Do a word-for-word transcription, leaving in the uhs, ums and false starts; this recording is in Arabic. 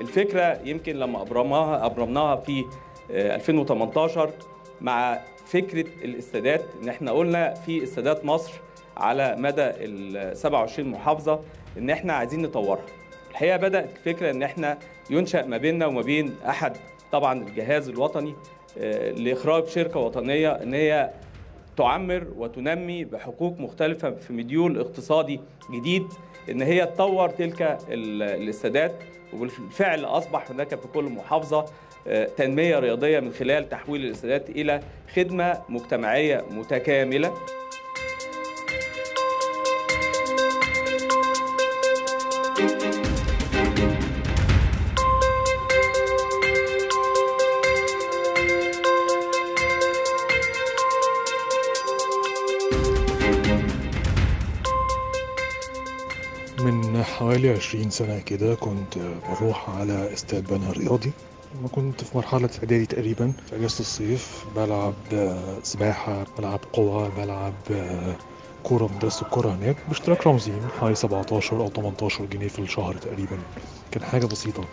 الفكرة يمكن لما أبرمناها أبرمناها في ألفين وتمنتاشر مع فكرة الاستادات، إن إحنا قلنا في استادات مصر على مدى ال سبعة وعشرين محافظة إن إحنا عايزين نطورها. الحقيقة بدأت الفكرة إن إحنا ينشأ ما بيننا وما بين أحد طبعًا الجهاز الوطني لإخراج شركة وطنية إن هي تعمر وتنمي بحقوق مختلفة في مديول اقتصادي جديد إن هي تطور تلك الاستادات، وبالفعل أصبح هناك في كل محافظة تنمية رياضية من خلال تحويل الاستادات إلى خدمة مجتمعية متكاملة. من حوالي عشرين سنة كده كنت بروح على استاد بنها الرياضي، وكنت في مرحلة إعدادي تقريبا. في أجازة الصيف بلعب سباحة، بلعب قوة، بلعب كورة في مدرسة الكورة هناك باشتراك رمزي من حوالي سبعتاشر أو تمنتاشر جنيه في الشهر تقريبا، كان حاجة بسيطة.